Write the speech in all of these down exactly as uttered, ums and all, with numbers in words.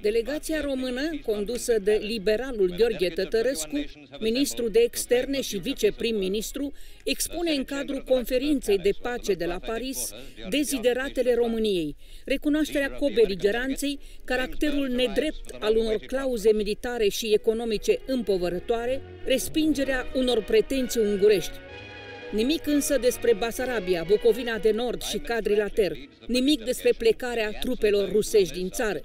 Delegația română, condusă de liberalul Gheorghe Tătărescu, ministru de externe și viceprim-ministru, expune în cadrul conferinței de pace de la Paris dezideratele României, recunoașterea cobeligeranței, caracterul nedrept al unor clauze militare și economice împovărătoare, respingerea unor pretenții ungurești. Nimic însă despre Basarabia, Bucovina de Nord și Cadrilater. Nimic despre plecarea trupelor rusești din țară.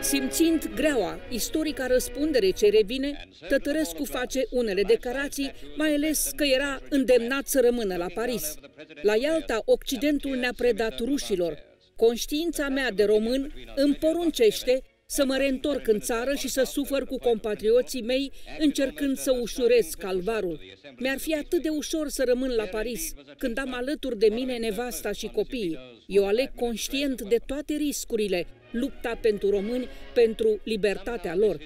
Simțind greaua, istorica răspundere ce revine, Tătărescu face unele declarații, mai ales că era îndemnat să rămână la Paris. La Ialta, Occidentul ne-a predat rușilor. Conștiința mea de român îmi poruncește să mă reîntorc în țară și să sufăr cu compatrioții mei, încercând să ușurez calvarul. Mi-ar fi atât de ușor să rămân la Paris, când am alături de mine nevasta și copiii. Eu aleg conștient de toate riscurile, lupta pentru români, pentru libertatea lor.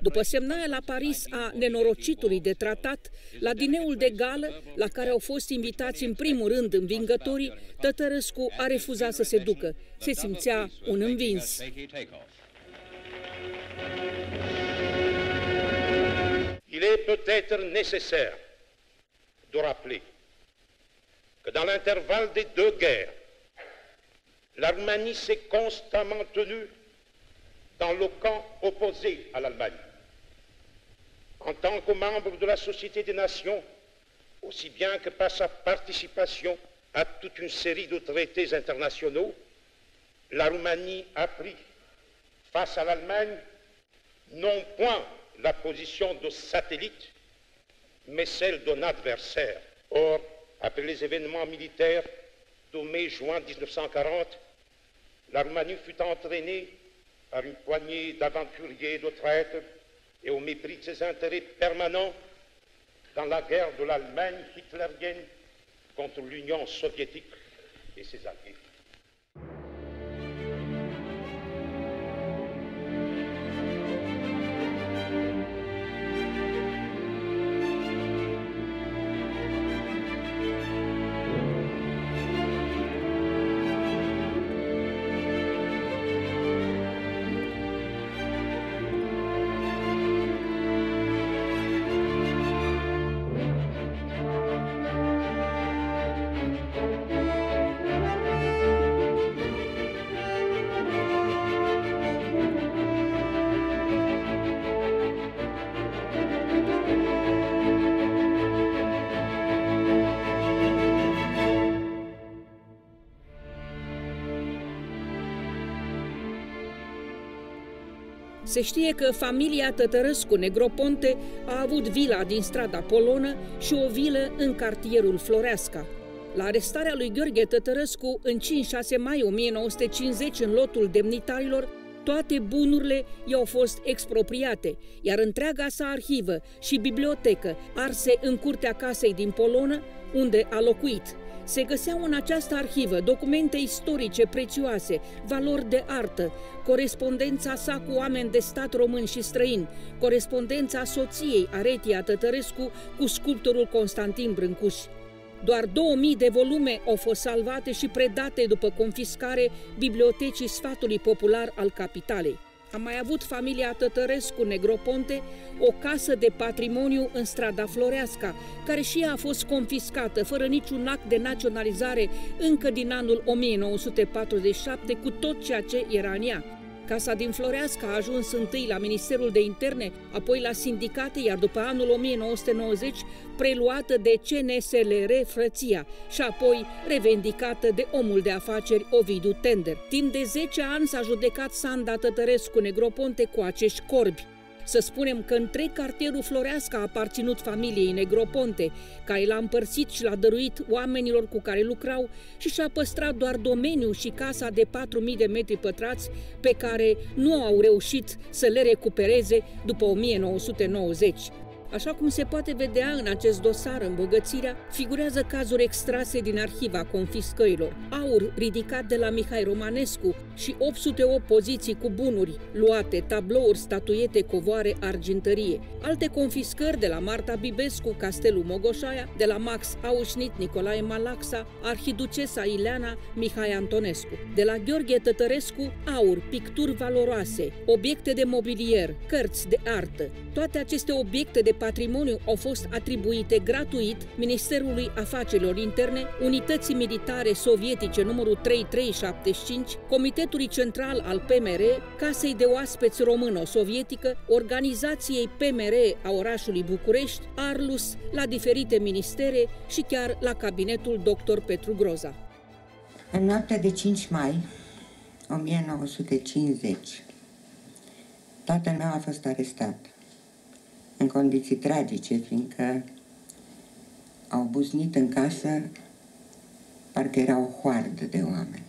După semnarea la Paris a nenorocitului de tratat, la dineul de gală, la care au fost invitați în primul rând învingătorii, Tătărescu a refuzat să se ducă. Se simțea un învins. Il est peut-être nécessaire de rappeler que dans l'intervalle des deux guerres, l'Arménie s'est constamment tenue dans le camp opposé à l'Allemagne. En tant que membre de la Société des Nations, aussi bien que par sa participation à toute une série de traités internationaux, la Roumanie a pris face à l'Allemagne non point la position de satellite, mais celle d'un adversaire. Or, après les événements militaires de mai juin mille neuf cent quarante, la Roumanie fut entraînée par une poignée d'aventuriers et de traîtres, et au mépris de ses intérêts permanents, dans la guerre de l'Allemagne hitlérienne contre l'Union soviétique et ses alliés. Se știe că familia Tătărescu-Negroponte a avut vila din strada Polonă și o vilă în cartierul Floreasca. La arestarea lui Gheorghe Tătărescu în cinci șase mai o mie nouă sute cincizeci în lotul demnitarilor, toate bunurile i-au fost expropriate, iar întreaga sa arhivă și bibliotecă, arse în curtea casei din Polonă, unde a locuit. Se găseau în această arhivă documente istorice prețioase, valori de artă, corespondența sa cu oameni de stat români și străini, corespondența soției Aretia Tătărescu cu sculptorul Constantin Brâncuș. Doar două mii de volume au fost salvate și predate după confiscare Bibliotecii Sfatului Popular al Capitalei. A mai avut familia Tătărescu-Negroponte o casă de patrimoniu în strada Floreasca, care și ea a fost confiscată fără niciun act de naționalizare încă din anul o mie nouă sute patruzeci și șapte cu tot ceea ce era în ea. Casa din Floreasca a ajuns întâi la Ministerul de Interne, apoi la sindicate, iar după anul o mie nouă sute nouăzeci preluată de C N S L R Frăția și apoi revendicată de omul de afaceri Ovidiu Tender. Timp de zece ani s-a judecat Sanda Tătărescu-Negroponte cu acești corbi. Să spunem că întreg cartierul Floreasca a aparținut familiei Negroponte, care l-a împărțit și l-a dăruit oamenilor cu care lucrau și și-a păstrat doar domeniul și casa de patru mii de metri pătrați pe care nu au reușit să le recupereze după o mie nouă sute nouăzeci. Așa cum se poate vedea în acest dosar, îmbogățirea figurează cazuri extrase din arhiva confiscărilor, aur ridicat de la Mihai Romanescu și opt sute opt poziții cu bunuri, luate, tablouri, statuete, covoare, argintărie. Alte confiscări de la Marta Bibescu, Castelul Mogoșaia, de la Max Aușnit, Nicolae Malaxa, Arhiducesa Ileana, Mihai Antonescu. De la Gheorghe Tătărescu, aur, picturi valoroase, obiecte de mobilier, cărți de artă. Toate aceste obiecte de patrimoniu au fost atribuite gratuit Ministerului Afacerilor Interne, Unității Militare Sovietice numărul trei trei șapte cinci, Comitetului Central al P M R, Casei de Oaspeți Româno-Sovietică, Organizației P M R a orașului București, Arlus, la diferite ministere și chiar la cabinetul doctor Petru Groza. În noaptea de cinci mai o mie nouă sute cincizeci, tatăl meu a fost arestat în condiții tragice, fiindcă au buznit în casă, parcă era o hoardă de oameni.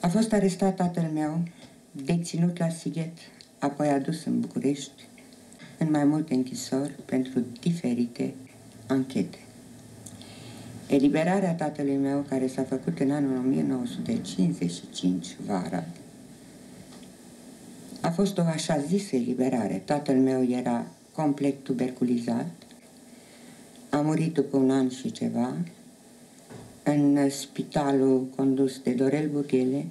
A fost arestat tatăl meu, deținut la Sighet, apoi adus în București, în mai multe închisori, pentru diferite anchete. Eliberarea tatălui meu, care s-a făcut în anul o mie nouă sute cincizeci și cinci, vara, a fost o așa zisă eliberare. Tatăl meu era complet tuberculizat, a murit după un an și ceva, în spitalul condus de Dorel Bughele,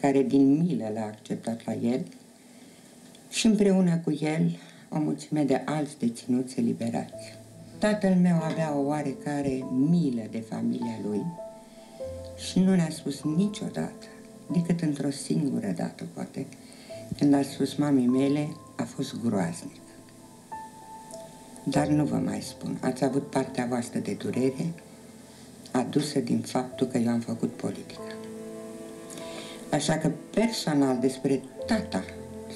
care din milă l-a acceptat la el, și împreună cu el o mulțime de alți deținuți eliberați. Tatăl meu avea o oarecare milă de familia lui și nu ne-a spus niciodată, decât într-o singură dată, poate, când a spus mamei mele, a fost groaznic. Dar nu vă mai spun, ați avut partea voastră de durere adusă din faptul că eu am făcut politică. Așa că personal despre tata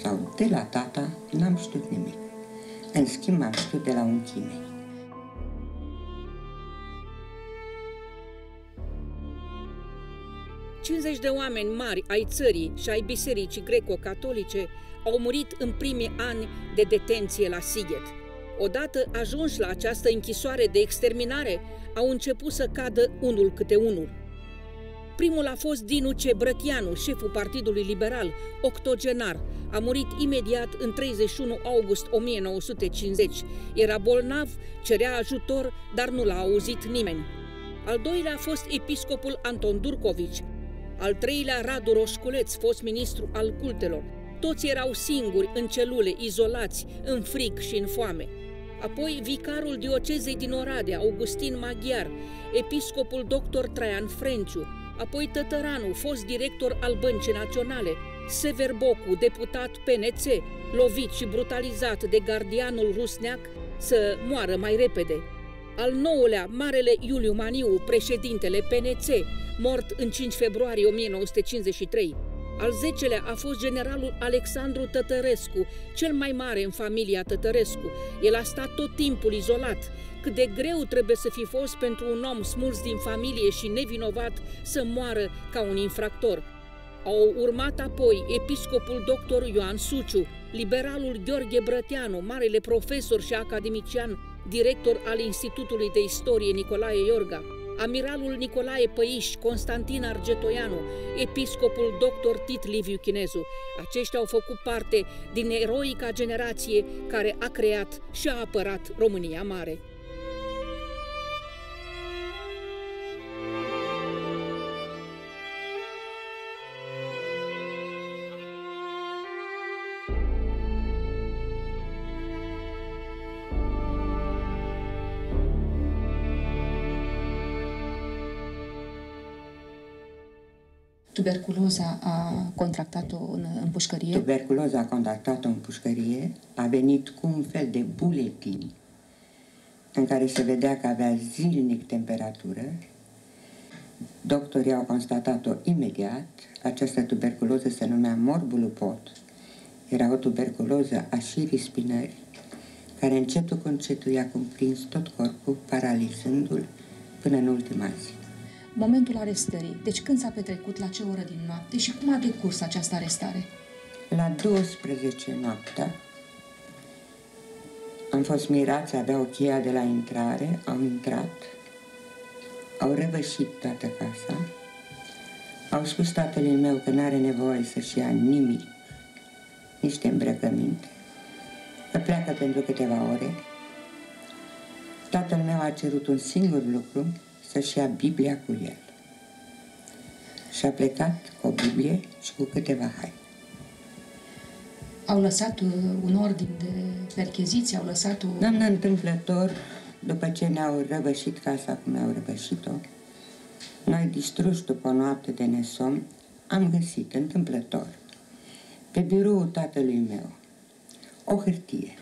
sau de la tata n-am știut nimic. În schimb, am știut de la un chimie. cincizeci de oameni mari ai țării și ai bisericii greco-catolice au murit în primii ani de detenție la Sighet. Odată ajunși la această închisoare de exterminare, au început să cadă unul câte unul. Primul a fost Dinu C. Brătianu, șeful Partidului Liberal, octogenar. A murit imediat în treizeci și unu august o mie nouă sute cincizeci. Era bolnav, cerea ajutor, dar nu l-a auzit nimeni. Al doilea a fost episcopul Anton Durcovici. Al treilea, Radu Roșculeț, fost ministru al cultelor. Toți erau singuri, în celule, izolați, în frig și în foame. Apoi, vicarul diocezei din Oradea, Augustin Maghiar, episcopul doctor Traian Frenciu, apoi Tătăranu, fost director al Băncii Naționale, Sever Bocu, deputat P N C, lovit și brutalizat de gardianul Rusneac, să moară mai repede. Al nouălea, marele Iuliu Maniu, președintele P N C, mort în cinci februarie o mie nouă sute cincizeci și trei. Al zecelea a fost generalul Alexandru Tătărescu, cel mai mare în familia Tătărescu. El a stat tot timpul izolat. Cât de greu trebuie să fi fost pentru un om smuls din familie și nevinovat să moară ca un infractor. Au urmat apoi episcopul doctor Ioan Suciu, liberalul Gheorghe Brătianu, marele profesor și academician, director al Institutului de Istorie Nicolae Iorga, amiralul Nicolae Păiș, Constantin Argetoianu, episcopul doctor Tit Liviu Chinezu. Aceștia au făcut parte din eroica generație care a creat și a apărat România Mare. Tuberculoza a contractat-o în, în pușcărie? Tuberculoza a contractat-o în pușcărie, a venit cu un fel de buletin în care se vedea că avea zilnic temperatură. Doctorii au constatat-o imediat. Această tuberculoză se numea morbulul pot. Era o tuberculoză a șirii spinării, care încetul cu încetul i-a cuprins tot corpul, paralizându-l până în ultima zi. Momentul arestării, deci când s-a petrecut, la ce oră din noapte și cum a decurs această arestare? La douăsprezece noaptea Am fost mirați, aveau cheia de la intrare, am intrat, au răvășit toată casa, au spus tatălui meu că n-are nevoie să-și ia nimic, niște îmbrăcăminte, că pleacă pentru câteva ore. Tatăl meu a cerut un singur lucru, să-și ia Biblia cu el. Și a plecat cu o Biblie și cu câteva haine. Au lăsat un ordin de percheziție, au lăsat o... Doamna, întâmplător, după ce ne-au răvășit casa cum ne-au răvășit-o, noi, distruși după o noapte de nesom, am găsit, întâmplător, pe biroul tatălui meu, o hârtie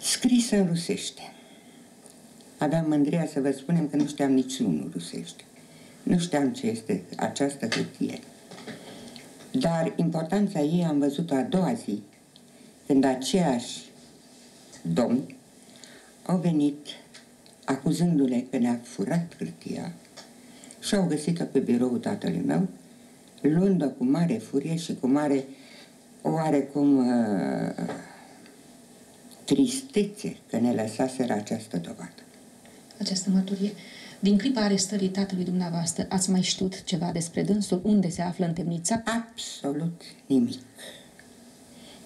scrisă în rusește. Aveam mândria să vă spunem că nu știam niciunul rusește. Nu știam ce este această hârtie. Dar importanța ei am văzut-o a doua zi, când aceiași domni au venit acuzându-le că ne-a furat hârtia și au găsit-o pe biroul tatălui meu, luând-o cu mare furie și cu mare oarecum uh, tristețe că ne lăsaseră această dovadă. Această mărturie. Din clipa arestării tatălui dumneavoastră, ați mai știut ceva despre dânsul? Unde se află întemnițat? Absolut nimic.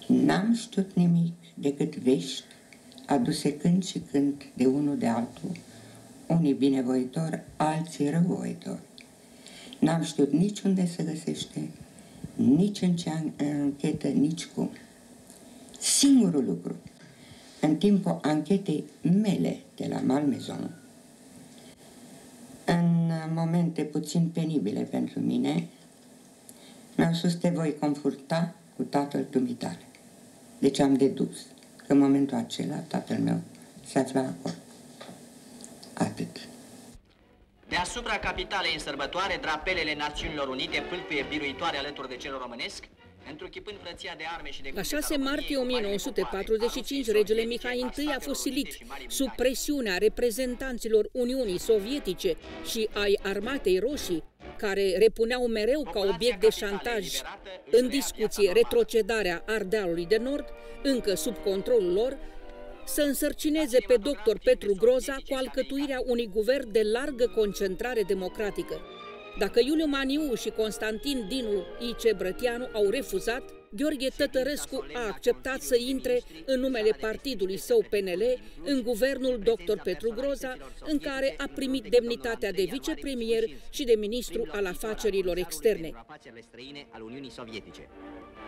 N-am știut nimic decât vești aduse când și când de unul de altul, unii binevoitori, alții răuvoitori. N-am știut nici unde se găsește, nici în ce anchetă, nici cum. Singurul lucru, în timpul anchetei mele de la Malmaison, în momente puțin penibile pentru mine, mi-au spus, te voi conforta cu tatăl dumitale. Deci am dedus că în momentul acela tatăl meu se afla acolo. Atât. Deasupra capitalei în sărbătoare, drapelele Națiunilor Unite pâlpâie biruitoare alături de celor românesc, întruchipând frăția de arme și de... La șase martie o mie nouă sute patruzeci și cinci, regele Mihai întâi a fost silit sub presiunea reprezentanților Uniunii Sovietice și ai Armatei Roșii, care repuneau mereu ca obiect de șantaj în discuție retrocedarea Ardealului de Nord, încă sub controlul lor, să însărcineze pe doctor Petru Groza cu alcătuirea unui guvern de largă concentrare democratică. Dacă Iuliu Maniu și Constantin Dinu I C Brătianu au refuzat, Gheorghe Tătărescu a acceptat să intre în numele partidului său P N L în guvernul doctor Petru Groza, în care a primit demnitatea de vicepremier și de ministru al afacerilor externe.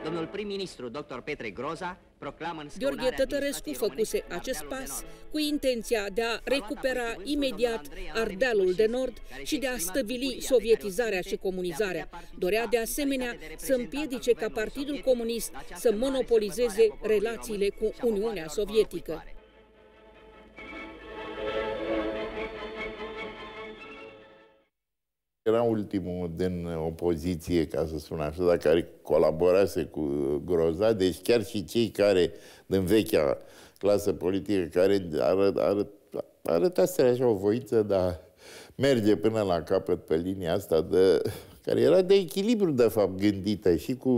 Domnul prim-ministru doctor Petre Groza proclamă în Gheorghe Tătărescu făcuse acest pas cu intenția de a recupera imediat Ardealul de Nord și de a stăvili sovietizarea și comunizarea. Dorea de asemenea să împiedice ca Partidul Comunist să monopolizeze relațiile cu Uniunea Sovietică. Era ultimul din opoziție, ca să spun așa, dar care colaborase cu Groza, deci chiar și cei care, din vechea clasă politică, care arăt, arăt, arătase așa o voință, dar merge până la capăt pe linia asta, de, care era de echilibru, de fapt, gândită și cu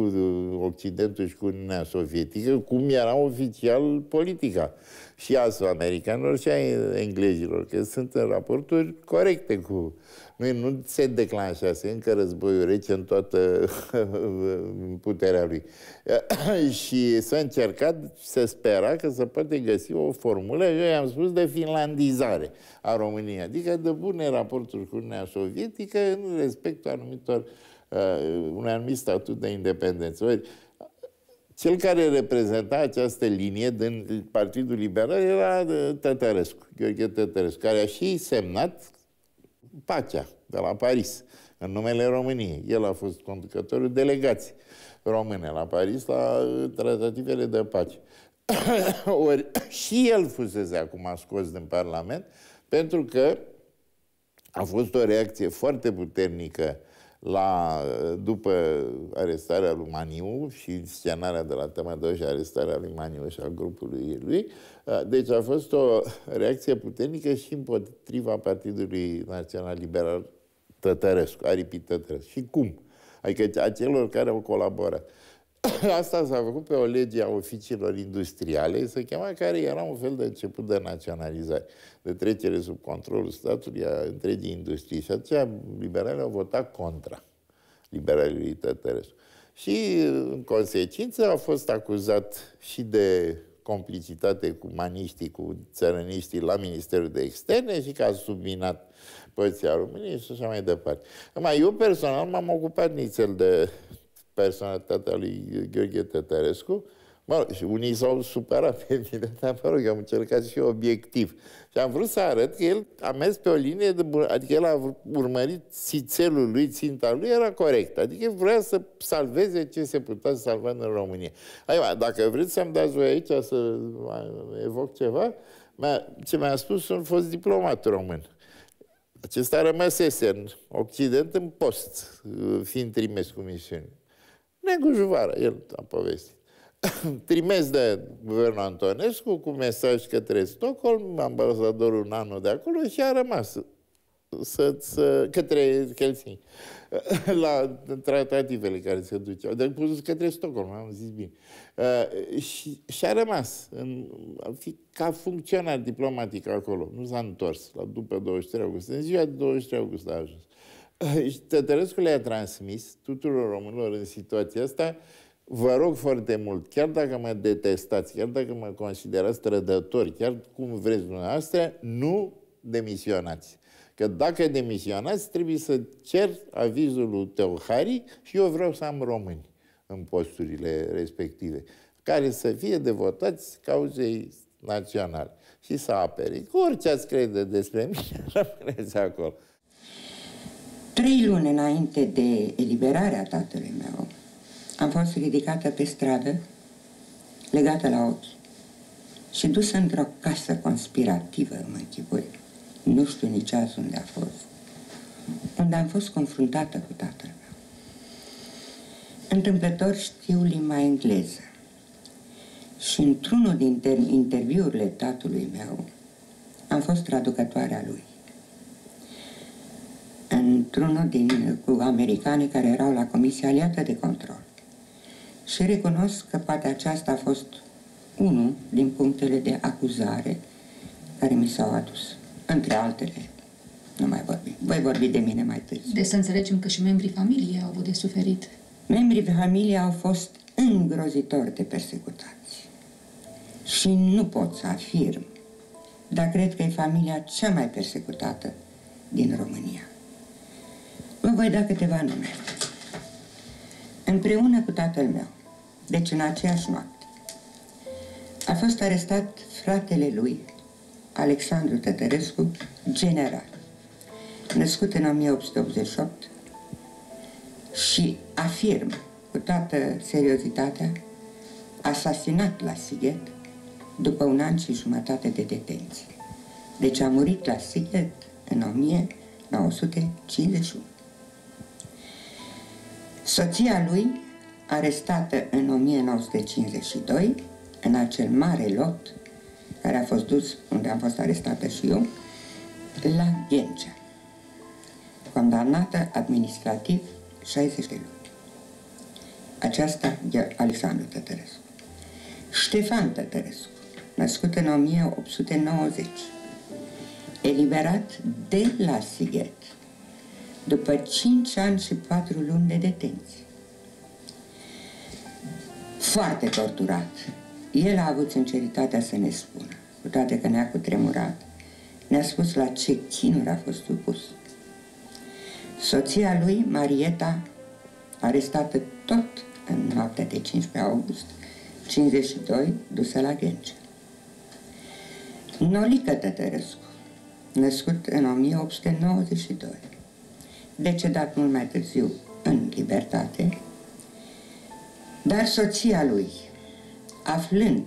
Occidentul și cu Uniunea Sovietică, cum era oficial politica și a americanilor și a englezilor, că sunt în raporturi corecte cu... Nu, nu se declanșase încă războiul rece în toată puterea lui. Și s-a încercat, se spera că se poate găsi o formulă, eu i-am spus, de finlandizare a României. Adică de bune raporturi cu Uniunea Sovietică în respectul anumitor, uh, un anumit statut de independență. Ori, cel care reprezenta această linie din Partidul Liberal era Tătărescu, Gheorghe Tătărescu, care a și semnat pacea de la Paris, în numele României. El a fost conducătorul delegației române la Paris la tratativele de pace. Ori și el fusese acum scos din Parlament, pentru că a fost o reacție foarte puternică la, după arestarea lui Maniu și scenarea de la Tămădău și arestarea lui Maniu și a grupului lui. Deci a fost o reacție puternică și împotriva Partidului Național Liberal Tătărescu, Aripi Tătărescu. Și cum? Adică a celor care au colaborat. Asta s-a făcut pe o lege a oficiilor industriale, se chema, care era un fel de început de naționalizare, de trecere sub controlul statului a întregii industrie. Și aceea liberalii au votat contra liberalii tătărescu. Și, în consecință, a fost acuzat și de complicitate cu maniștii, cu țărăniștii la Ministerul de Externe și că a subminat poziția României și așa mai departe. Numai eu, personal, m-am ocupat nițel de personalitatea lui Gheorghe Tătărescu. Mă rog, și unii s-au supărat pe mine, dar mă rog, am încercat și obiectiv. Și am vrut să arăt că el a mers pe o linie de bun, adică el a urmărit țițelul lui, ținta lui era corect. Adică vrea să salveze ce se putea să salva în România. Aiva, dacă vreți să-mi dați voi aici să evoc ceva, ce mi-a spus un fost diplomat român. Acesta rămăsese în Occident în post, fiind trimis cu misiuni. Negu Juvara, el a povestit. Trimis de guvernul Antonescu cu mesaj către Stockholm, ambasadorul un anul de acolo și a rămas să, să, către Helsinki, la tratativele care se duceau. Deci pus către Stockholm, am zis bine. Uh, și, și a rămas în, fi, ca funcționar diplomatic acolo. Nu s-a întors la, după douăzeci și trei august. În ziua de douăzeci și trei august a ajuns. Uh, și Tătărescu le-a transmis tuturor românilor în situația asta: vă rog foarte mult, chiar dacă mă detestați, chiar dacă mă considerați trădători, chiar cum vreți dumneavoastră, nu demisionați. Că dacă demisionați, trebuie să cer avizul lui Teohari și eu vreau să am români în posturile respective, care să fie devotați cauzei naționale și să apere. Cu orice ați crede despre mine, rămâneți acolo. Trei luni înainte de eliberarea tatălui meu, am fost ridicată pe stradă, legată la ochi și dusă într-o casă conspirativă în Mâchivoi. Nu știu nici azi unde a fost, unde am fost confruntată cu tatăl meu. Întâmplător știu limba engleză și într-unul din interviurile tatălui meu am fost traducătoarea lui. Într-unul din cu americanii care erau la Comisia Aliată de Control. Și recunosc că poate aceasta a fost unul din punctele de acuzare care mi s-au adus. Între altele, nu mai vorbim. Voi vorbi de mine mai târziu. Deci să înțelegem că și membrii familiei au avut de suferit. Membrii familiei au fost îngrozitori de persecutați. Și nu pot să afirm, dar cred că e familia cea mai persecutată din România. Vă voi da câteva nume. Împreună cu tatăl meu, deci în aceeași noapte, a fost arestat fratele lui, Alexandru Tătărescu, general, născut în o mie opt sute optzeci și opt și afirm cu toată seriozitatea, asasinat la Sighet după un an și jumătate de detenție. Deci a murit la Sighet în o mie nouă sute cincizeci și unu. Soția lui, arestată în o mie nouă sute cincizeci și doi, în acel mare lot care a fost dus, unde am fost arestată și eu, la Ghencea, condamnată administrativ șaizeci de luni. Aceasta e Alexandru Tătărescu. Ștefan Tătărescu, născut în o mie opt sute nouăzeci, eliberat de la Sighet după cinci ani și patru luni de detenție. Foarte torturat. El a avut sinceritatea să ne spună, cu toate că ne-a cutremurat, ne-a spus la ce chinuri a fost supus. Soția lui, Marieta, arestată tot în noaptea de cincisprezece august cincizeci și doi, dusă la Ghencea. Nolică Tătărescu, născut în o mie opt sute nouăzeci și doi, decedat mult mai târziu în libertate, dar soția lui, aflând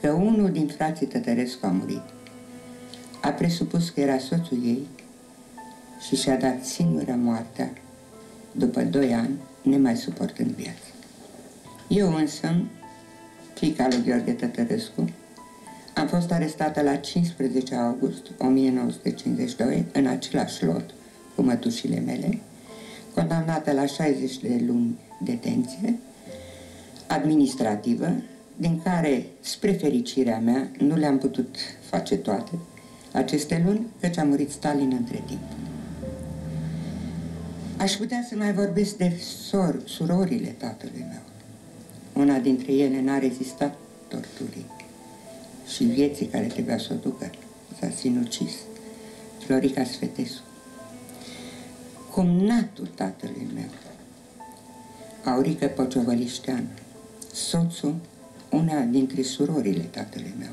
că unul din frații Tătărescu a murit, a presupus că era soțul ei și și-a dat singură moartea după doi ani, nemai suportând viața. Eu însă, fiica lui Gheorghe Tătărescu, am fost arestată la cincisprezece august o mie nouă sute cincizeci și doi, în același lot cu mătușile mele, condamnată la șaizeci de luni detenție administrativă, din care, spre fericirea mea, nu le-am putut face toate aceste luni, căci a murit Stalin între timp. Aș putea să mai vorbesc de sor, surorile tatălui meu. Una dintre ele n-a rezistat torturii și vieții care trebuia să o ducă. S-a sinucis. Florica Sfetescu. Cumnatul tatălui meu, Aurică Pociovăliștean, soțul una dintre surorile tatălui meu,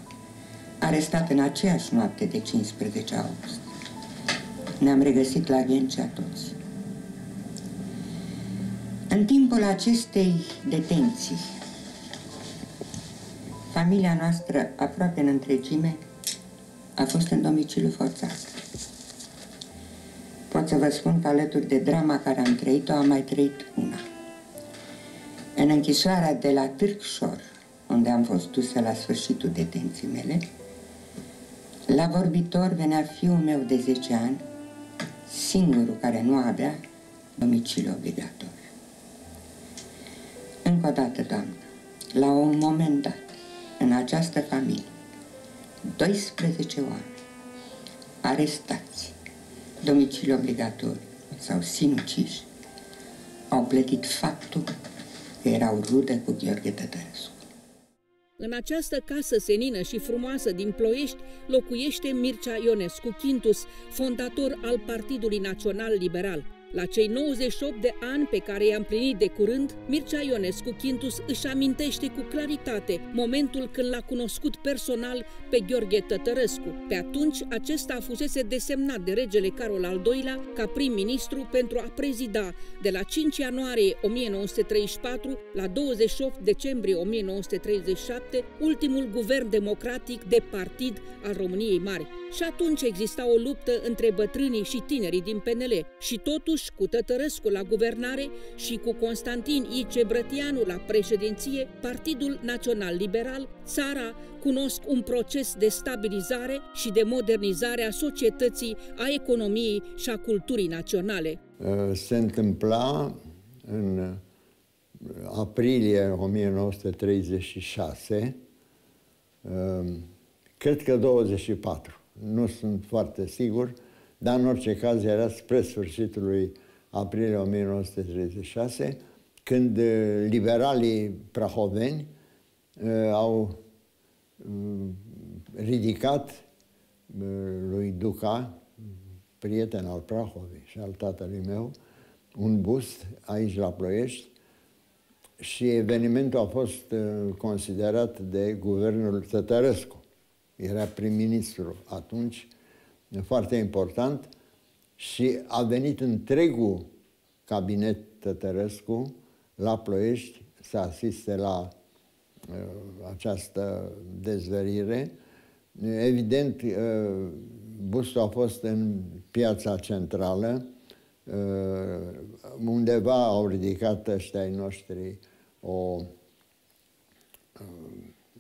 arestat în aceeași noapte de cincisprezece august. Ne-am regăsit la Ghencea toți. În timpul acestei detenții, familia noastră, aproape în întregime, a fost în domiciliu forțat. Pot să vă spun că alături de drama care am trăit-o, am mai trăit una. În închisoarea de la Târgșor, unde am fost dusă la sfârșitul detenții mele, la vorbitor venea fiul meu de zece ani, singurul care nu avea domiciliu obligatoriu. Încă o dată, Doamnă, la un moment dat, în această familie, doisprezece oameni, arestați, domiciliu obligatoriu sau sinuciși, au plătit faptul că erau rude cu Gheorghe Tătărescu. În această casă senină și frumoasă din Ploiești locuiește Mircea Ionescu Chintus, fondator al Partidului Național Liberal. La cei nouăzeci și opt de ani pe care i-a împlinit de curând, Mircea Ionescu Chintus își amintește cu claritate momentul când l-a cunoscut personal pe Gheorghe Tătărescu. Pe atunci, acesta fusese desemnat de regele Carol al doilea ca prim-ministru pentru a prezida de la cinci ianuarie o mie nouă sute treizeci și patru la douăzeci și opt decembrie o mie nouă sute treizeci și șapte ultimul guvern democratic de partid al României Mari. Și atunci exista o luptă între bătrânii și tinerii din P N L și totuși cu Tătărescu la guvernare și cu Constantin Ice Brătianu la președinție, Partidul Național Liberal, țara cunosc un proces de stabilizare și de modernizare a societății, a economiei și a culturii naționale. Se întâmpla în aprilie o mie nouă sute treizeci și șase, cred că douăzeci și patru, nu sunt foarte sigur, dar în orice caz era spre sfârșitul lui aprilie o mie nouă sute treizeci și șase, când liberalii prahoveni au ridicat lui Duca, prieten al Prahovei și al tatălui meu, un bust aici la Ploiești și evenimentul a fost considerat de guvernul Tătărescu. Era prim-ministru atunci, foarte important, și a venit întregul cabinet Tătărescu la Ploiești să asiste la uh, această dezvăluire. Evident, uh, bustul a fost în piața centrală, uh, undeva au ridicat ăștia ai noștri o, uh,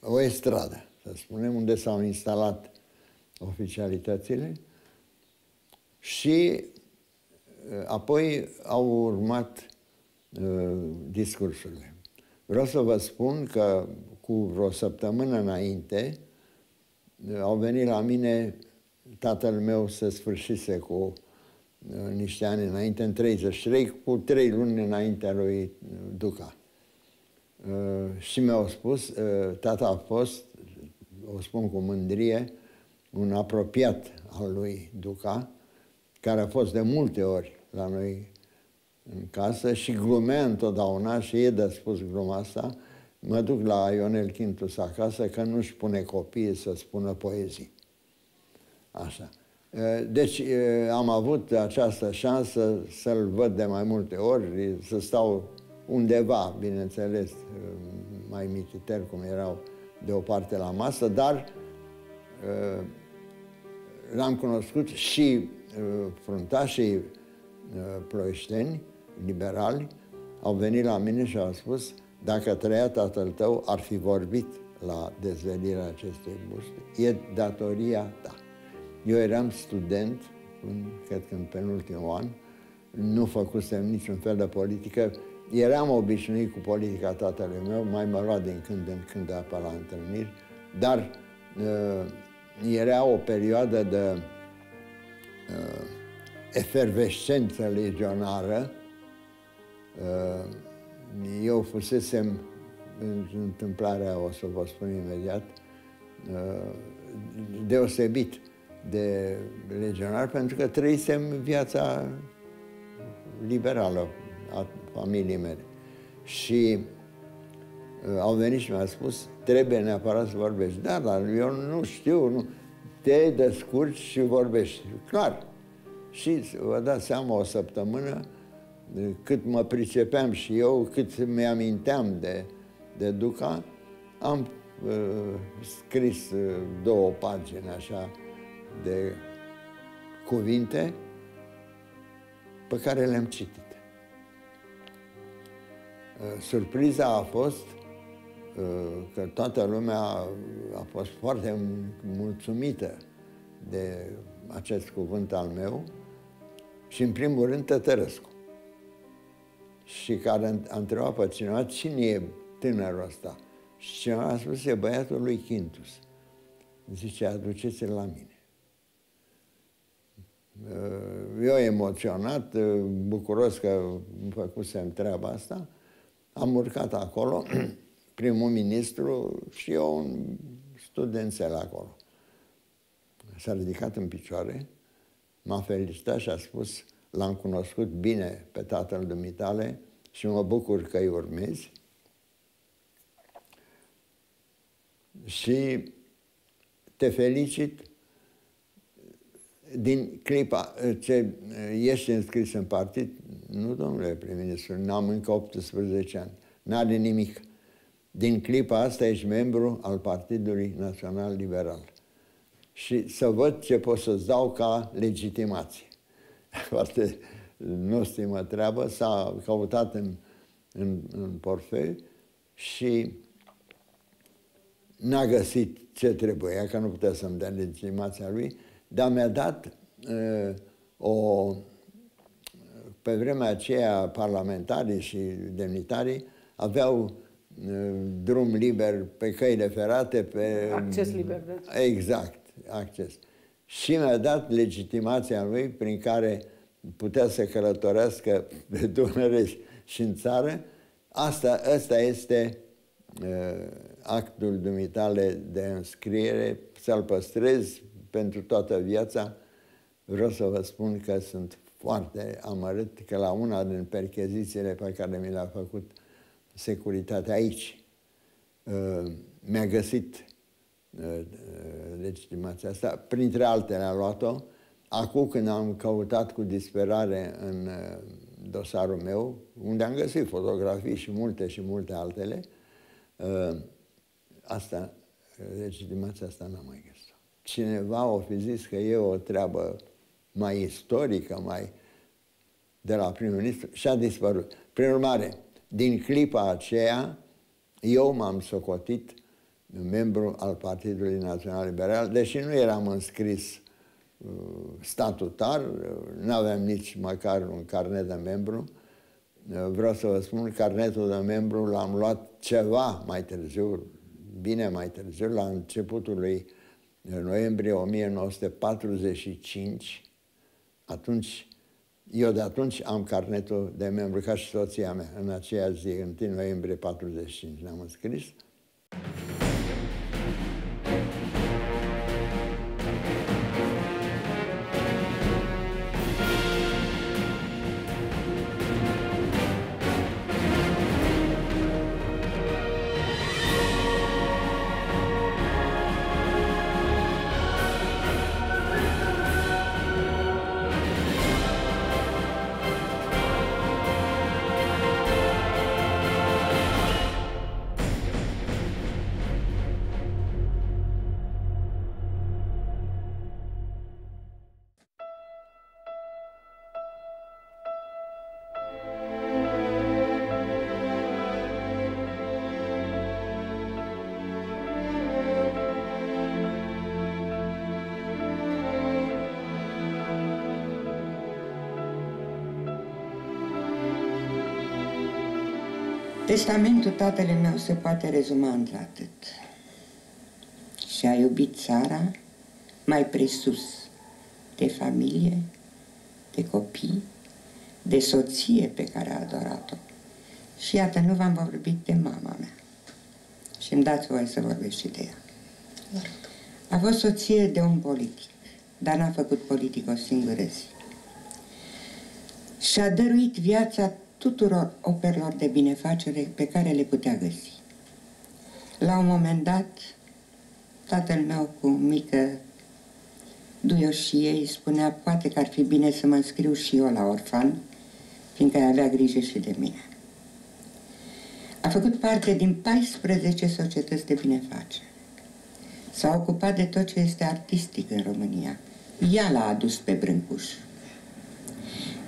o estradă, să spunem, unde s-au instalat oficialitățile și apoi au urmat uh, discursurile. Vreau să vă spun că cu vreo săptămână înainte uh, au venit la mine, tatăl meu se sfârșise cu uh, niște ani înainte, în treizeci și trei, cu trei luni înaintea lui Duca. Uh, și mi-au spus, uh, tata a fost, o spun cu mândrie, un apropiat al lui Duca, care a fost de multe ori la noi în casă și glumea întotdeauna, și e de spus gluma asta, mă duc la Ionel Chintus acasă că nu-și pune copiii să spună poezii. Așa. Deci am avut această șansă să-l văd de mai multe ori, să stau undeva, bineînțeles, mai mititeri cum erau de o parte la masă, dar l-am cunoscut și uh, fruntașii uh, ploieșteni, liberali, au venit la mine și au spus dacă trăia tatăl tău, ar fi vorbit la dezvelirea acestui bust. E datoria ta. Eu eram student, în, cred că în penultimul an, nu făcusem niciun fel de politică, Eram obișnuit cu politica tatălui meu, mai mă lua din când în când apa la întâlniri, dar uh, era o perioadă de uh, efervescență legionară. Uh, eu fusesem, în întâmplarea, o să vă spun imediat, uh, deosebit de legionar, pentru că trăisem viața liberală a familiei mele. Și uh, au venit și mi-au spus, trebuie neapărat să vorbești. Da, dar eu nu știu, nu. Te descurci și vorbești. Clar. Și vă dați seama, o săptămână, cât mă pricepeam și eu, cât mi-aminteam de, de Duca, am uh, scris uh, două pagini așa de cuvinte pe care le-am citit. Surpriza a fost că toată lumea a fost foarte mulțumită de acest cuvânt al meu și, în primul rând, Tătărescu. Și care a întrebat pe cineva, cine e tânărul ăsta? Și cineva a spus, e băiatul lui Chintus. Zice, aduceți-l la mine. Eu emoționat, bucuros că îmi făcusem treaba asta, am urcat acolo, primul ministru și eu, un studențel acolo. S-a ridicat în picioare, m-a felicitat și a spus, l-am cunoscut bine pe tatăl dumitale și mă bucur că îi urmezi. Și te felicit din clipa ce ești înscris în partid. Nu, domnule prim-ministru, n-am încă optsprezece ani. N-are nimic. Din clipa asta ești membru al Partidului Național Liberal. Și să văd ce pot să-ți dau ca legitimație. Foarte nostimă treabă. S-a căutat în, în, în portfel și n-a găsit ce trebuia, că nu putea să-mi dea legitimația lui, dar mi-a dat uh, o... Pe vremea aceea, parlamentarii și demnitarii aveau uh, drum liber pe căile ferate, pe... Acces liber, deci. Exact, acces. Și mi-a dat legitimația lui, prin care putea să călătorească pe Dunăre și în țară. Asta, asta este uh, actul dumitale de înscriere, să-l păstrez pentru toată viața. Vreau să vă spun că sunt foarte amărât că la una din perchezițiile pe care mi le-a făcut securitatea aici mi-a găsit legitimația asta. Printre altele a luat-o. Acum când am căutat cu disperare în dosarul meu, unde am găsit fotografii și multe și multe altele, asta, legitimația asta n-am mai găsit-o. Cineva o fi zis că e o treabă mai istorică, mai de la prim-ministru, și-a dispărut. Prin urmare, din clipa aceea, eu m-am socotit membru al Partidului Național Liberal, deși nu eram înscris uh, statutar, nu aveam nici măcar un carnet de membru. Uh, vreau să vă spun, carnetul de membru l-am luat ceva mai târziu, bine mai târziu, la începutul lui noiembrie o mie nouă sute patruzeci și cinci, Atunci, eu de atunci am carnetul de membru, ca și soția mea. În aceea zi, întâi noiembrie patruzeci și cinci, ne-am înscris. Testamentul tatălui meu se poate rezuma într-atât. Și-a iubit țara mai presus de familie, de copii, de soție pe care a adorat-o. Și iată, nu v-am vorbit de mama mea. Și îmi dați voie să vorbesc și de ea. A fost soție de un politic, dar n-a făcut politic o singură zi. Și-a dăruit viața tuturor operelor de binefacere pe care le putea găsi. La un moment dat, tatăl meu cu mică duioșie îi spunea, poate că ar fi bine să mă înscriu și eu la orfan, fiindcă avea grijă și de mine. A făcut parte din paisprezece societăți de binefacere. S-a ocupat de tot ce este artistic în România. Ea l-a adus pe Brâncuș.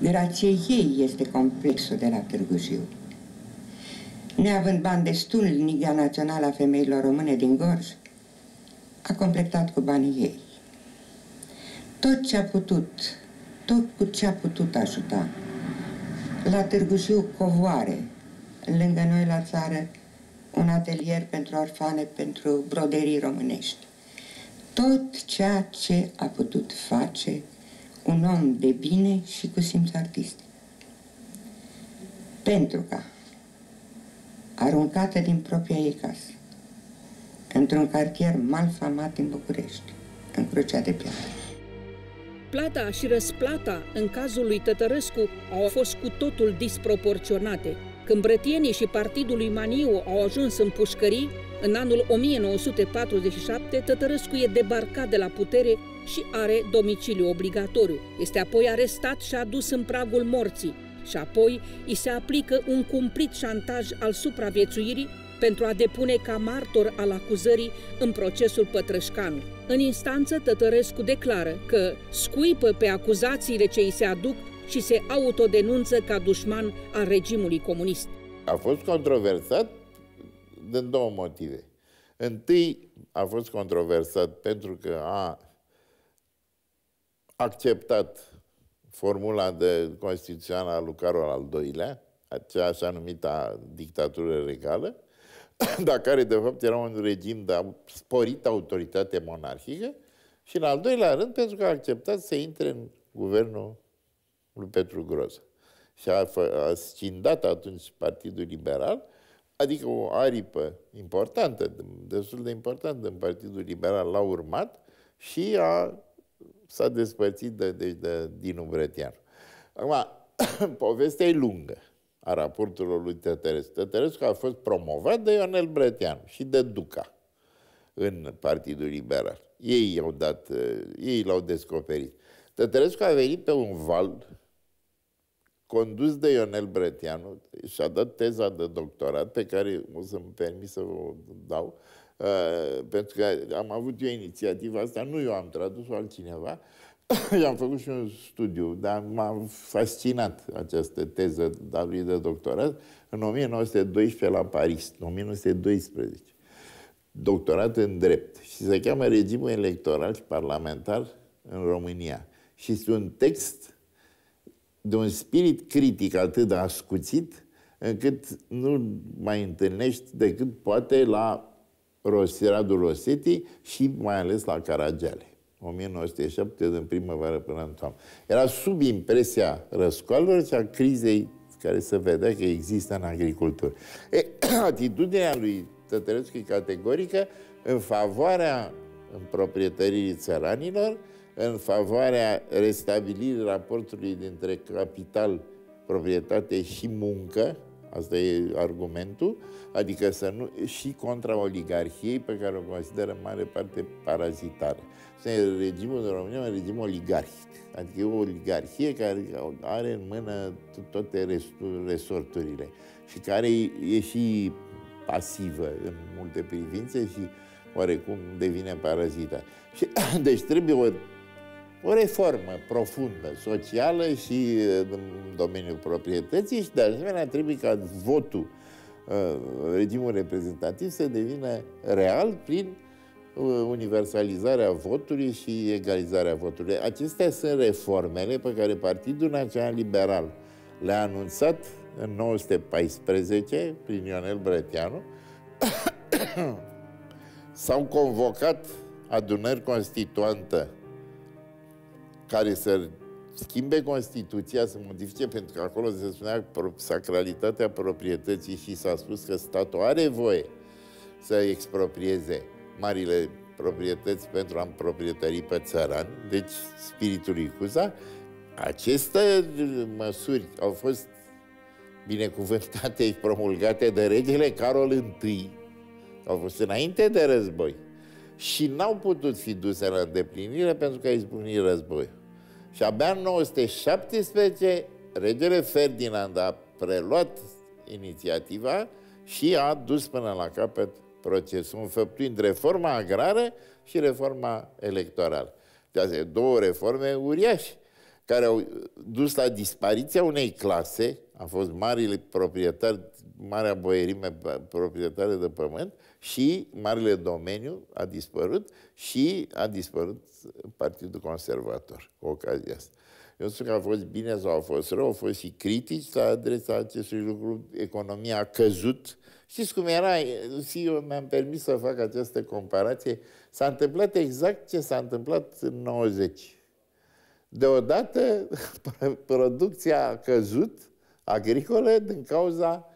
Grație ei este complexul de la Târgu Jiu. Neavând bani destul, Liga Națională a Femeilor Române din Gorj a completat cu banii ei. Tot ce a putut, tot cu ce a putut ajuta. La Târgu Jiu, covoare. Lângă noi, la țară, un atelier pentru orfane, pentru broderii românești. Tot ceea ce a putut face un om de bine și cu simț artistic. Pentru că, aruncată din propria ei casă, într-un cartier malfamat din București, în Crucea de Piatră. Plata și răsplata, în cazul lui Tătărescu, au fost cu totul disproporționate. Când brătienii și partidul lui Maniu au ajuns în pușcării, în anul o mie nouă sute patruzeci și șapte, Tătărescu e debarcat de la putere și are domiciliu obligatoriu. Este apoi arestat și adus în pragul morții și apoi îi se aplică un cumplit șantaj al supraviețuirii pentru a depune ca martor al acuzării în procesul Pătrășcanu. În instanță, Tătărescu declară că scuipă pe acuzațiile ce îi se aduc și se autodenunță ca dușman al regimului comunist. A fost controversat din două motive. Întâi, a fost controversat pentru că a acceptat formula de constituțională a lui Carol al doilea, acea așa numită dictatură regală, dar care de fapt era un regim de sporită autoritate monarhică, și în al doilea rând pentru că a acceptat să intre în guvernul lui Petru Groza. Și a, a scindat atunci Partidul Liberal, adică o aripă importantă, destul de importantă în Partidul Liberal l-a urmat și s-a despărțit de, de, de Dinu Brătianu. Acum, povestea e lungă a raporturilor lui Tătărescu. Tătărescu a fost promovat de Ionel Brătianu și de Duca în Partidul Liberal. Ei i-au dat, ei l-au descoperit. Tătărescu a venit pe un val condus de Ionel Brătianu și a dat teza de doctorat, pe care o să-mi permit să o dau, uh, pentru că am avut eu inițiativa asta, nu eu am tradus-o, altcineva. I-am făcut și un studiu, dar m-a fascinat această teză a lui de doctorat în o mie nouă sute doisprezece la Paris, în o mie nouă sute doisprezece. Doctorat în drept și se cheamă Regimul electoral și parlamentar în România. Și este un text de un spirit critic atât de ascuțit, încât nu mai întâlnești decât poate la Radu Rosetti și mai ales la Caragiale. o mie nouă sute șapte, din primăvară până în toamnă. Era sub impresia răscoalelor și a crizei care se vedea că există în agricultură. E, atitudinea lui Tătărescu e categorică în favoarea împroprietăririi țăranilor, în favoarea restabilirii raportului dintre capital, proprietate și muncă, asta e argumentul, adică să nu, și contra oligarhiei pe care o consideră în mare parte parazitară. Regimul de România e un regim oligarhic, adică e o oligarhie care are în mână toate resorturile și care e și pasivă în multe privințe și oarecum devine parazitară. Și, deci trebuie o O reformă profundă, socială și în domeniul proprietății și, de asemenea, trebuie ca votul, regimul reprezentativ, să devină real prin universalizarea votului și egalizarea votului. Acestea sunt reformele pe care Partidul Național Liberal le-a anunțat în nouă sute paisprezece, prin Ionel Brătianu, s-au convocat adunări constituantă care să schimbe Constituția, să modifice, pentru că acolo se spunea sacralitatea proprietății și s-a spus că statul are voie să exproprieze marile proprietăți pentru a împroprietări pe țăran, deci spiritul Icuza. Aceste măsuri au fost binecuvântate și promulgate de regele Carol întâi, au fost înainte de război și n-au putut fi duse la îndeplinire pentru că a izbucnit războiul. Și abia în nouă sute șaptesprezece, regele Ferdinand a preluat inițiativa și a dus până la capăt procesul, înfăptuind reforma agrară și reforma electorală. Deci, două reforme uriașe, care au dus la dispariția unei clase, a fost marile proprietari, marea boierime proprietare de pământ, și marele domeniu a dispărut și a dispărut Partidul Conservator cu ocazia asta. Eu spun că a fost bine sau a fost rău, au fost și critici la adresa acestui lucru, economia a căzut. Știți cum era? Și eu mi-am permis să fac această comparație. S-a întâmplat exact ce s-a întâmplat în nouăzeci. Deodată, producția a căzut agricolă din cauza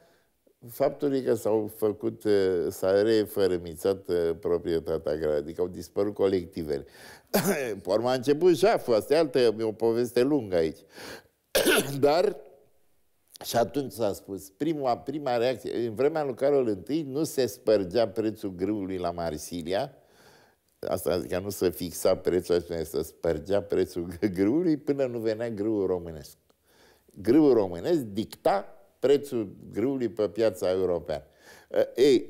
faptului că s-au făcut, s-a refărâmițat proprietatea agrară, adică au dispărut colectivele. Pe urmă a început jaful, asta e altă, e o poveste lungă aici. Dar, și atunci s-a spus, prima, prima reacție, în vremea lui Carol întâi nu se spărgea prețul grâului la Marsilia, asta adică nu se fixa prețul, se spărgea prețul grâului până nu venea grâul românesc. Grâul românesc dicta prețul grâului pe piața europeană. Ei,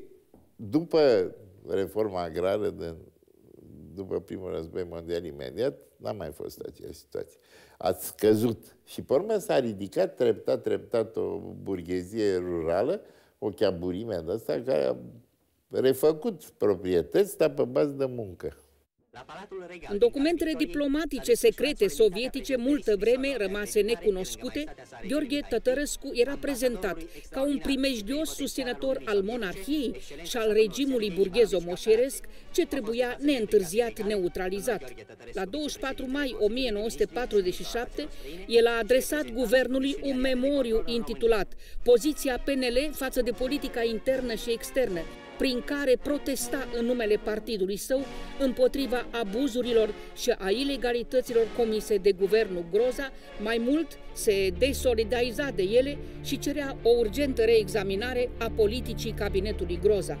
după reforma agrară, de, după primul război mondial imediat, n-a mai fost aceeași situație. A scăzut și, pe urmă, s-a ridicat treptat, treptat o burghezie rurală, o chiaburime de asta, care a refăcut proprietăți, dar pe bază de muncă. În documentele diplomatice secrete sovietice, multă vreme rămase necunoscute, Gheorghe Tătărescu era prezentat ca un primejdios susținător al monarhiei și al regimului burghezo-moșieresc, ce trebuia neîntârziat neutralizat. La douăzeci și patru mai o mie nouă sute patruzeci și șapte, el a adresat guvernului un memoriu intitulat Poziția P N L față de politica internă și externă, prin care protesta în numele partidului său împotriva abuzurilor și a ilegalităților comise de guvernul Groza, mai mult se desolidariza de ele și cerea o urgentă reexaminare a politicii cabinetului Groza.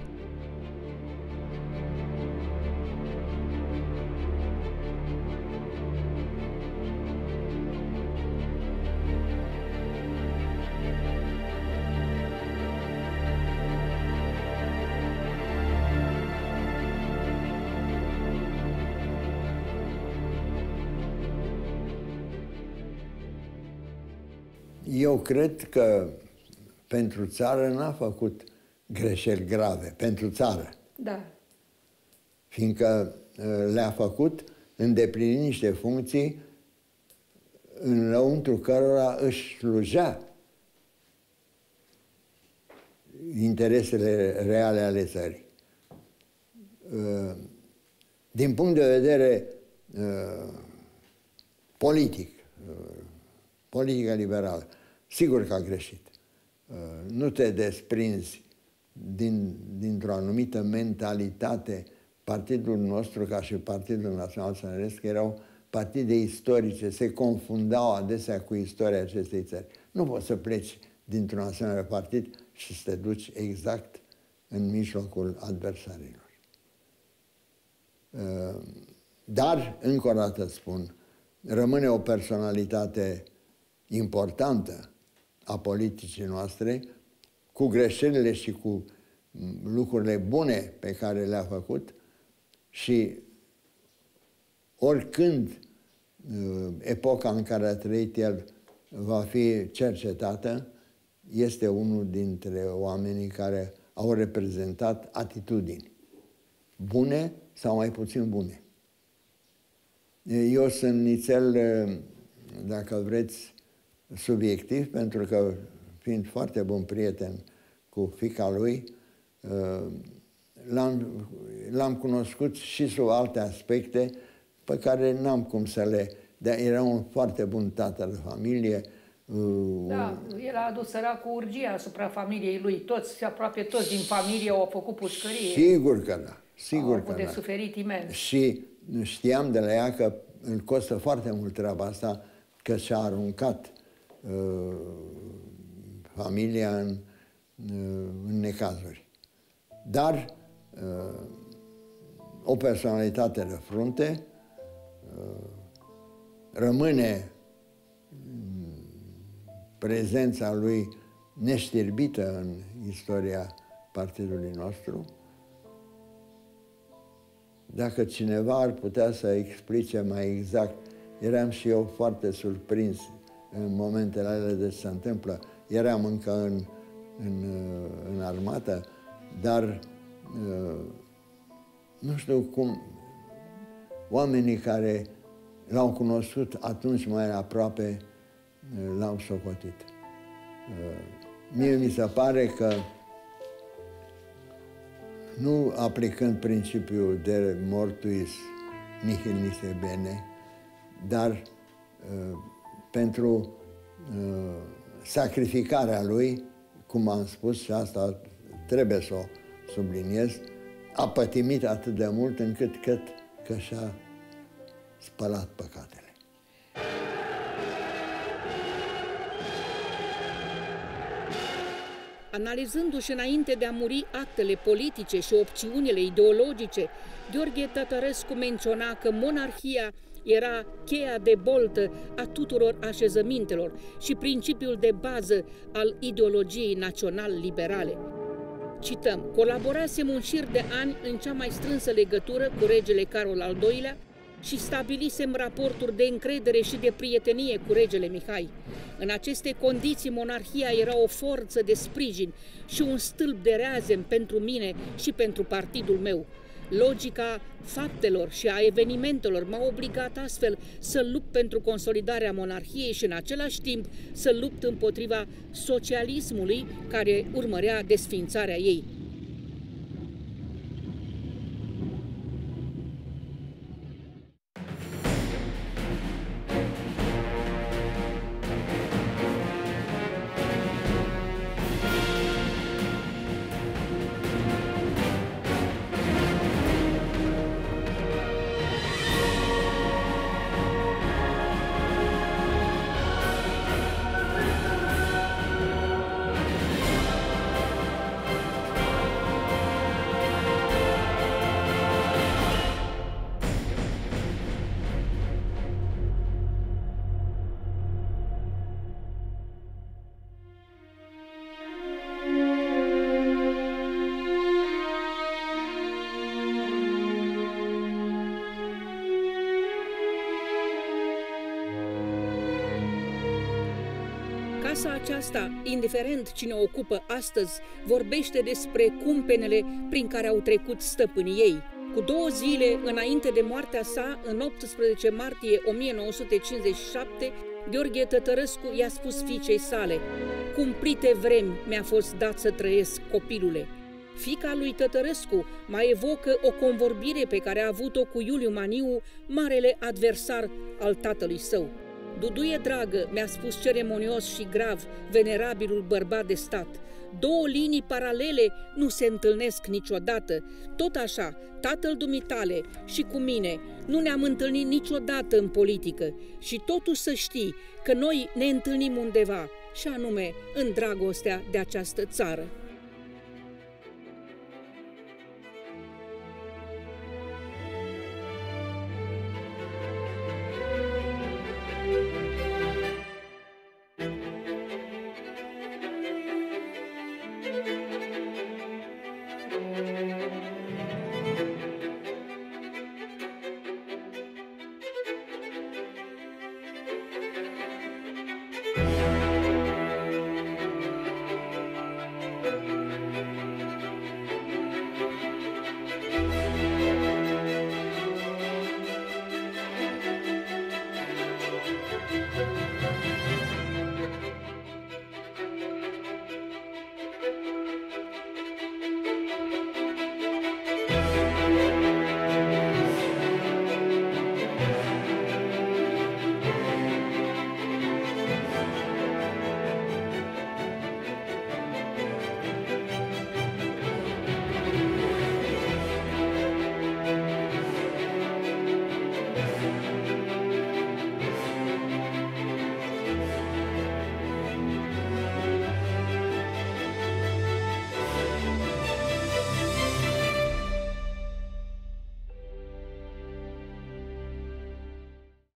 Eu cred că pentru țară n-a făcut greșeli grave, pentru țară. Da. Fiindcă le-a făcut îndeplinind niște funcții înăuntru cărora își slujea interesele reale ale țării. Din punct de vedere politic, politica liberală, sigur că a greșit. Nu te desprinzi din, dintr-o anumită mentalitate. Partidul nostru, ca și Partidul Național Țănăresc, erau partide istorice, se confundau adesea cu istoria acestei țări. Nu poți să pleci dintr-un asemenea partid și să te duci exact în mijlocul adversarilor. Dar, încă o dată spun, rămâne o personalitate importantă a politicii noastre, cu greșelile și cu lucrurile bune pe care le-a făcut, și oricând epoca în care a trăit el va fi cercetată, este unul dintre oamenii care au reprezentat atitudini bune sau mai puțin bune. Eu sunt nițel, dacă vreți, subiectiv, pentru că fiind foarte bun prieten cu fiica lui, l-am cunoscut și sub alte aspecte pe care n-am cum să le... Dar era un foarte bun tată de familie. Da, el a adus săracul urgia asupra familiei lui. Toți, aproape toți din familie au făcut pușcărie. Sigur că da. Sigur au că de da. Suferit imens. Și știam de la ea că îl costă foarte mult treaba asta, că și-a aruncat uh, familia în, uh, în necazuri. Dar uh, o personalitate de frunte uh, rămâne prezența lui neștirbită în istoria partidului nostru. Dacă cineva ar putea să explice mai exact, eram și eu foarte surprins în momentele alea de ce se întâmplă. Eram încă în, în, în armată, dar nu știu cum oamenii care l-au cunoscut atunci mai aproape l-au socotit. Mie mi se pare că nu aplicând principiul de mortuis nihil nisi bene, dar uh, pentru uh, sacrificarea lui, cum am spus, și asta trebuie să o subliniez, a pătimit atât de mult încât cât că și-a spălat păcatele. Analizându-și înainte de a muri actele politice și opțiunile ideologice, Gheorghe Tătărescu menționa că monarhia era cheia de boltă a tuturor așezămintelor și principiul de bază al ideologiei național-liberale. Cităm, colaborasem un șir de ani în cea mai strânsă legătură cu regele Carol al doilea și stabilisem raporturi de încredere și de prietenie cu regele Mihai. În aceste condiții, monarhia era o forță de sprijin și un stâlp de reazem pentru mine și pentru partidul meu. Logica faptelor și a evenimentelor m-a obligat astfel să lupt pentru consolidarea monarhiei și în același timp să lupt împotriva socialismului care urmărea desființarea ei. Casa aceasta, indiferent cine o ocupă astăzi, vorbește despre cumpenele prin care au trecut stăpânii ei. Cu două zile înainte de moartea sa, în optsprezece martie o mie nouă sute cincizeci și șapte, Gheorghe Tătărescu i-a spus fiicei sale: "Cumplite vremi mi-a fost dat să trăiesc, copilule." Fiica lui Tătărescu mai evocă o convorbire pe care a avut-o cu Iuliu Maniu, marele adversar al tatălui său. "Duduie dragă", mi-a spus ceremonios și grav venerabilul bărbat de stat, "două linii paralele nu se întâlnesc niciodată. Tot așa, tatăl dumitale și cu mine nu ne-am întâlnit niciodată în politică și totuși să știi că noi ne întâlnim undeva, și anume în dragostea de această țară."